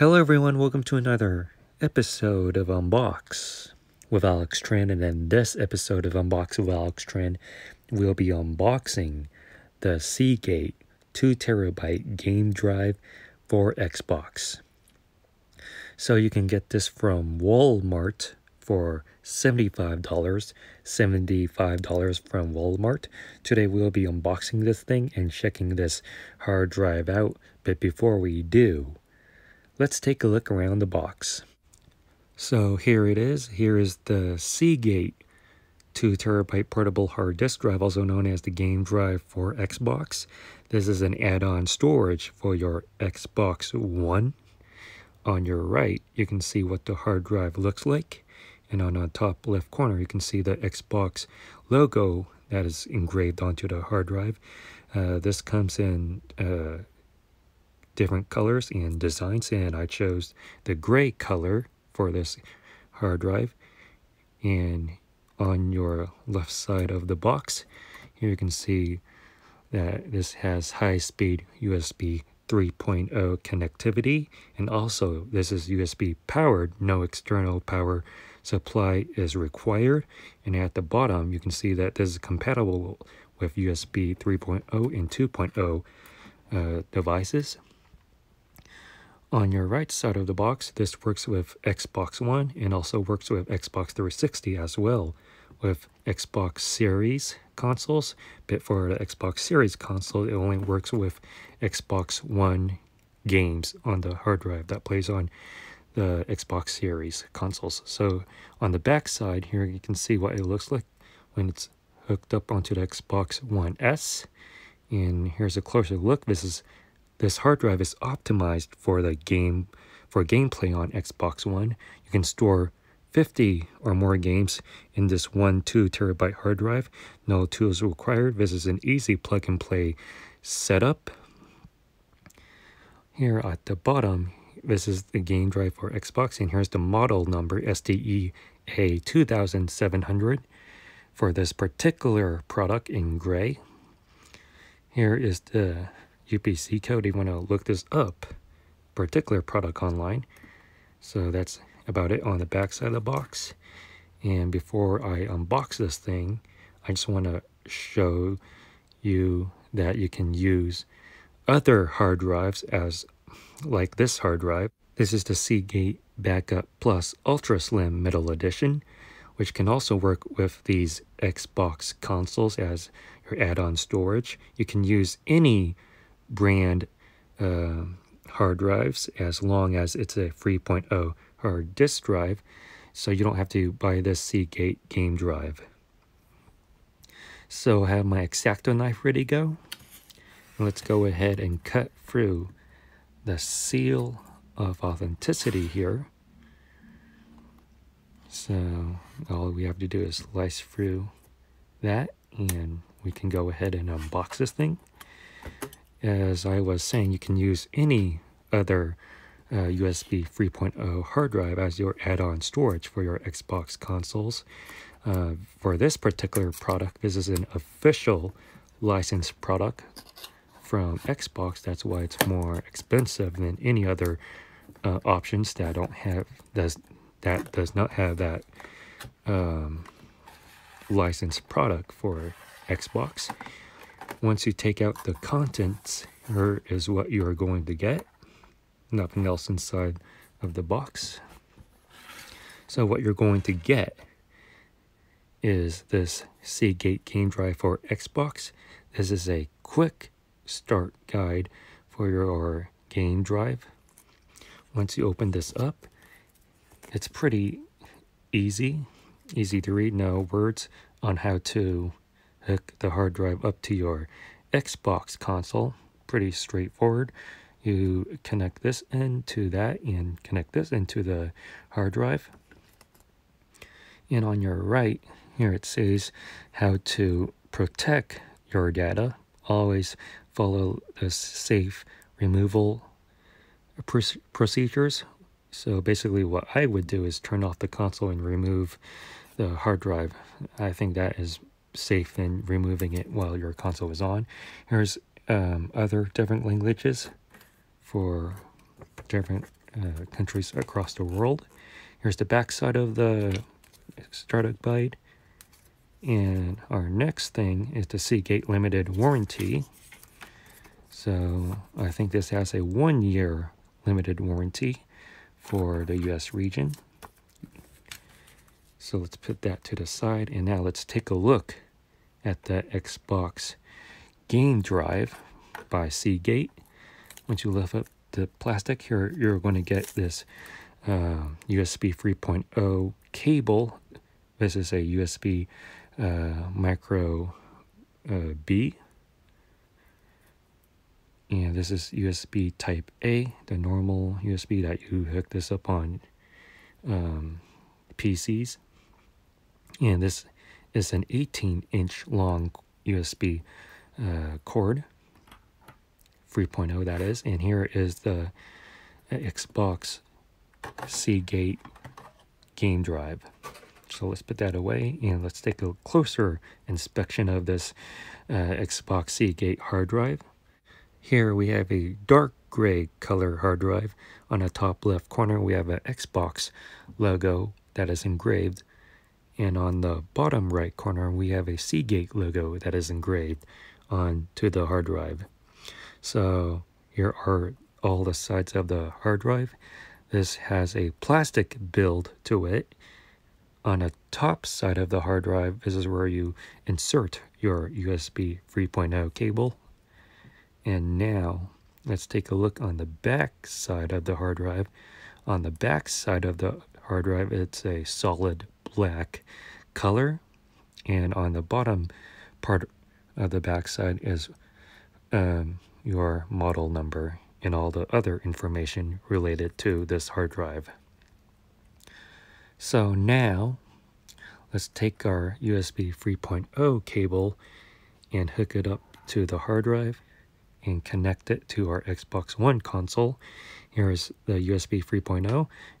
Hello everyone, welcome to another episode of Unbox with Alex Trinh, and in this episode of Unbox with Alex Trinh, we'll be unboxing the Seagate 2TB game drive for Xbox. So you can get this from Walmart for $75 from Walmart. Today we'll be unboxing this thing and checking this hard drive out, but before we do, let's take a look around the box. So here it is. Here is the Seagate 2TB portable hard disk drive, also known as the game drive for Xbox. This is an add-on storage for your Xbox One. On your right, you can see what the hard drive looks like. And on the top left corner, you can see the Xbox logo that is engraved onto the hard drive. This comes in different colors and designs, and I chose the gray color for this hard drive. And on your left side of the box here, you can see that this has high-speed USB 3.0 connectivity, and also this is USB powered. No external power supply is required. And at the bottom you can see that this is compatible with USB 3.0 and 2.0 devices. On your right side of the box, this works with Xbox One and also works with Xbox 360 as well, with Xbox Series consoles. But for the Xbox Series console, it only works with Xbox One games on the hard drive that plays on the Xbox Series consoles. So on the back side here, you can see what it looks like when it's hooked up onto the Xbox One S. And here's a closer look. This hard drive is optimized for gameplay on Xbox One. You can store 50 or more games in this 1 2TB hard drive. No tools required. This is an easy plug-and-play setup. Here at the bottom, this is the game drive for Xbox, and here's the model number, STEA2000700, for this particular product in gray. Here is the UPC code. You want to look this up, particular product, online. So that's about it on the back side of the box. And before I unbox this thing, I just want to show you that you can use other hard drives as like this hard drive. This is the Seagate Backup Plus Ultra Slim Middle Edition, which can also work with these Xbox consoles as your add-on storage. You can use any brand hard drives as long as it's a 3.0 hard disk drive, so you don't have to buy this Seagate game drive. So I have my X-Acto knife ready to go. Let's go ahead and cut through the seal of authenticity here. So all we have to do is slice through that, and we can go ahead and unbox this thing. As I was saying, you can use any other USB 3.0 hard drive as your add-on storage for your Xbox consoles. For this particular product, this is an official licensed product from Xbox. That's why it's more expensive than any other options that does not have that licensed product for Xbox. Once you take out the contents, here is what you're going to get. Nothing else inside of the box. So what you're going to get is this Seagate game drive for Xbox. This is a quick start guide for your game drive. Once you open this up, it's pretty easy to read. No words on how to hook the hard drive up to your Xbox console. Pretty straightforward. You connect this into that and connect this into the hard drive. And on your right here, it says how to protect your data. Always follow the safe removal procedures. So basically what I would do is turn off the console and remove the hard drive. I think that is safe than removing it while your console is on. Here's other different languages for different countries across the world. Here's the back side of the Stratabyte. And our next thing is the Seagate limited warranty. So I think this has a 1-year limited warranty for the US region. So let's put that to the side, and now let's take a look at the Xbox game drive by Seagate. Once you lift up the plastic here, you're going to get this USB 3.0 cable. This is a USB micro B, and this is USB type A, the normal USB that you hook this up on PCs. And this is an 18-inch long USB cord, 3.0 that is. And here is the Xbox Seagate game drive. So let's put that away and let's take a closer inspection of this Xbox Seagate hard drive. Here we have a dark gray color hard drive. On the top left corner we have an Xbox logo that is engraved, and on the bottom right corner we have a Seagate logo that is engraved onto the hard drive. So here are all the sides of the hard drive. This has a plastic build to it. On the top side of the hard drive, this is where you insert your USB 3.0 cable. And now let's take a look on the back side of the hard drive. On the back side of the hard drive, it's a solid black color. And on the bottom part of the back side is your model number and all the other information related to this hard drive. So now let's take our USB 3.0 cable and hook it up to the hard drive and connect it to our Xbox One console. Here is the USB 3.0. I'm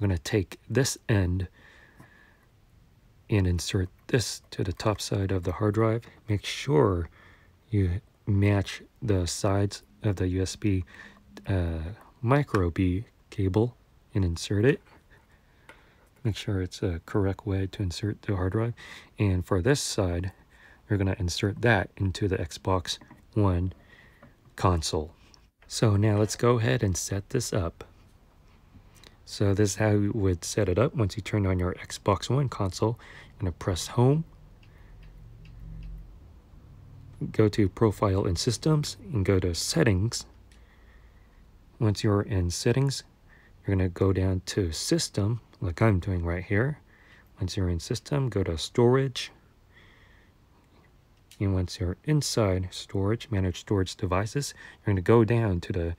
going to take this end and insert this to the top side of the hard drive. Make sure you match the sides of the USB micro B cable and insert it. Make sure it's a correct way to insert the hard drive. And for this side, you're going to insert that into the Xbox One console. So now let's go ahead and set this up. So this is how you would set it up. Once you turn on your Xbox One console, you're going to press home, go to profile and systems, and go to settings. Once you're in settings, you're going to go down to system, like I'm doing right here. Once you're in system, go to storage. And once you're inside storage, manage storage devices, you're going to go down to the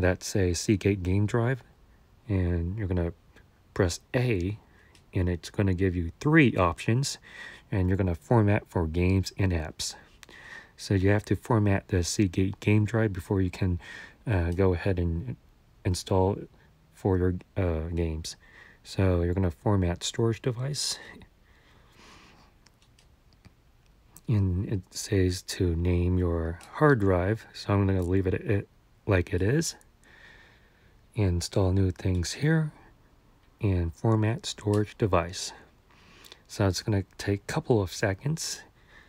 that says Seagate game drive, and you're going to press A, and it's going to give you 3 options, and you're going to format for games and apps. So you have to format the Seagate game drive before you can go ahead and install it for your games. So you're going to format storage device, and it says to name your hard drive, so I'm going to leave it like it is. Install new things here and format storage device. So it's going to take a couple of seconds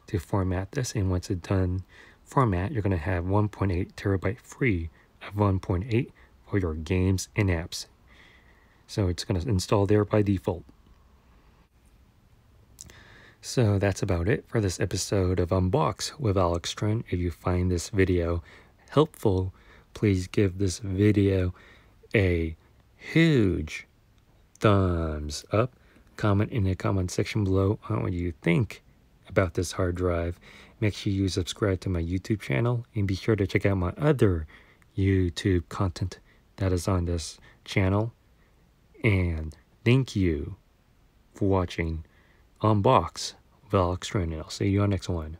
to format this, and once it's done format, you're going to have 1.8 terabyte free of 1.8 for your games and apps. So it's going to install there by default. So that's about it for this episode of Unbox with Alex Trinh. If you find this video helpful, please give this video a huge thumbs up. Comment in the comment section below on what you think about this hard drive. Make sure you subscribe to my YouTube channel, and be sure to check out my other YouTube content that is on this channel. And thank you for watching Unbox with Alex Trinh. I'll see you on next one.